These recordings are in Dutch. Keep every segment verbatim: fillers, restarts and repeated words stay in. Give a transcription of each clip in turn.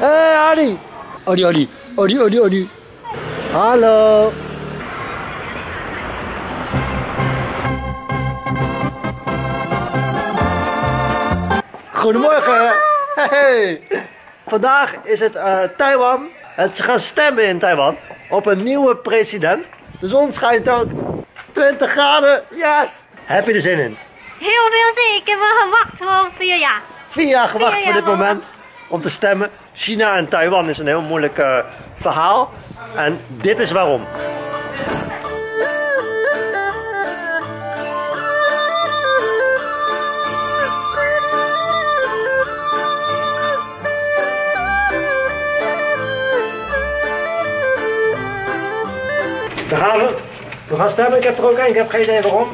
Hé, hey, Ali! Ali, Ali, Ali, Ali, Ali. Hallo! Goedemorgen! Hey. Vandaag is het uh, Taiwan. En ze gaan stemmen in Taiwan op een nieuwe president. De zon schijnt ook. twintig graden, yes! Heb je er zin in? Heel veel zin. Ik heb al gewacht voor vier jaar. Vier jaar gewacht vier jaar voor dit moment om te stemmen. China en Taiwan is een heel moeilijk uh, verhaal. En dit is waarom. Daar gaan we. We gaan stemmen. Ik heb er ook één. Ik heb geen idee waarom.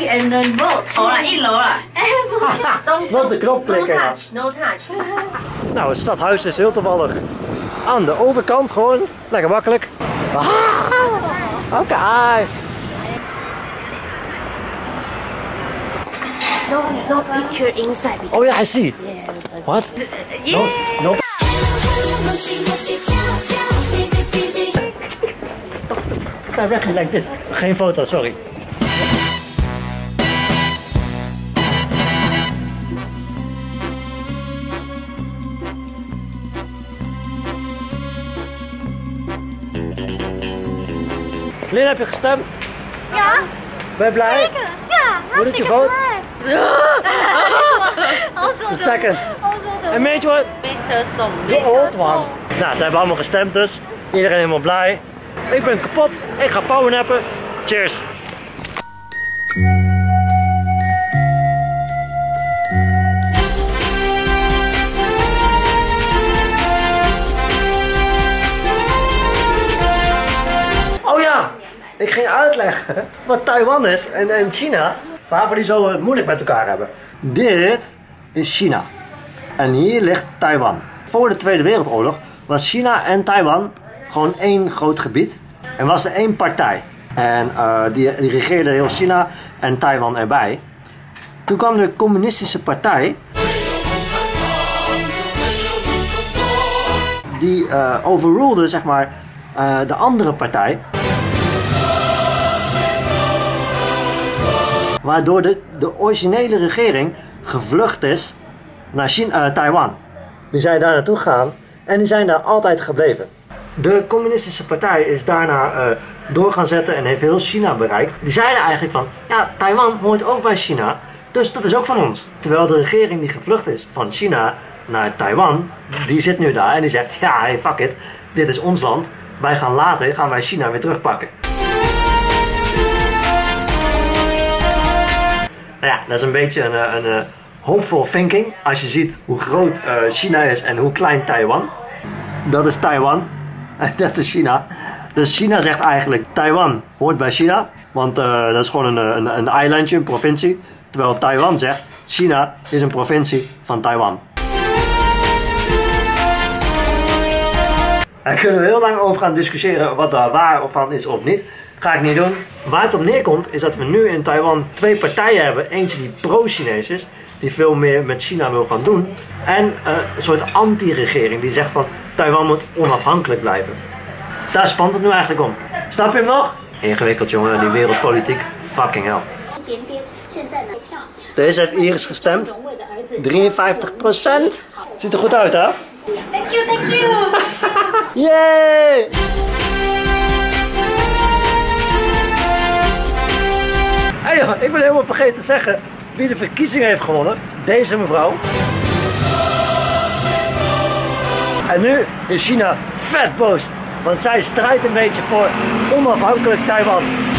I and then vote. Alright, ik loop. Op de knop klikken. No touch. No touch. Nou, het stadhuis is heel toevallig aan de overkant gewoon. Lekker makkelijk. Ah. Oké. Okay. No, no picture inside. Oh ja, yeah, I see. Yeah. What? Yeah. No. No. Ga weg, like this. Geen foto, sorry. Lin, heb je gestemd? Ja. Ben je blij? Zeker. Ja, hartstikke blij. Hoe doet je vote? The second. En weet je wat? mister Som. De old one. Nou, ze hebben allemaal gestemd dus. Iedereen helemaal blij. Ik ben kapot. Ik ga powernappen. Cheers. Ik ging uitleggen wat Taiwan is en, en China, waarvoor die zo moeilijk met elkaar hebben. Dit is China. En hier ligt Taiwan. Voor de Tweede Wereldoorlog was China en Taiwan gewoon één groot gebied. En was er één partij. En uh, die, die regeerde heel China en Taiwan erbij. Toen kwam de communistische partij. Die uh, overrulde, zeg maar, uh, de andere partij. Waardoor de, de originele regering gevlucht is naar China, uh, Taiwan. Die zijn daar naartoe gegaan en die zijn daar altijd gebleven. De communistische partij is daarna uh, door gaan zetten en heeft heel China bereikt. Die zeiden eigenlijk van, ja, Taiwan hoort ook bij China, dus dat is ook van ons. Terwijl de regering die gevlucht is van China naar Taiwan, die zit nu daar en die zegt, ja, hey, fuck it, dit is ons land. Wij gaan later, gaan wij China weer terugpakken. Nou ja, dat is een beetje een, een, een hopeful thinking. Als je ziet hoe groot uh, China is en hoe klein Taiwan. Dat is Taiwan. En dat is China. Dus China zegt eigenlijk, Taiwan hoort bij China. Want uh, dat is gewoon een, een, een eilandje, een provincie. Terwijl Taiwan zegt, China is een provincie van Taiwan. Daar kunnen we heel lang over gaan discussiëren wat daar waar van is of niet. Ga ik niet doen. Waar het op neerkomt is dat we nu in Taiwan twee partijen hebben. Eentje die pro-Chinees is, die veel meer met China wil gaan doen. En uh, een soort anti-regering die zegt van Taiwan moet onafhankelijk blijven. Daar spant het nu eigenlijk om. Snap je hem nog? Ingewikkeld jongen, die wereldpolitiek. Fucking hell. Deze heeft Iris gestemd. drieënvijftig procent. Ziet er goed uit hè? Thank you, thank you. Yay! Hey joh, ik ben helemaal vergeten te zeggen wie de verkiezing heeft gewonnen. Deze mevrouw. En nu is China vet boos, want zij strijdt een beetje voor onafhankelijk Taiwan.